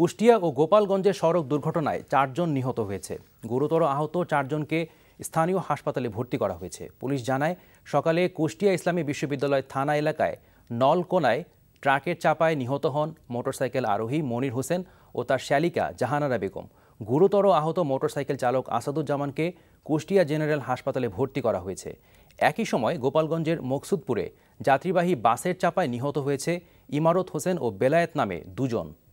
কুষ্টিয়া और গোপালগঞ্জে सड़क दुर्घटनाय चार जन निहत হয়েছে। गुरुतर आहत चार जन के स्थानीय হাসপাতালে ভর্তি করা হয়েছে। পুলিশ জানায় সকালে কুষ্টিয়া ইসলামী বিশ্ববিদ্যালয় থানা এলাকায় নলকোনায় ট্রাকের চাপায় নিহত হন মোটরসাইকেল আরোহী মনির হোসেন ও তার শালিকা জাহানারা বেগম। গুরুতর আহত মোটরসাইকেল চালক আসাদুজ্জামানকে কুষ্টিয়া জেনারেল হাসপাতালে ভর্তি করা হয়েছে। একই সময় গোপালগঞ্জের মকসুদপুরে যাত্রীবাহী বাসের চাপায় নিহত হয়েছে ইমারত হোসেন ও বেলায়েত নামে দুজন।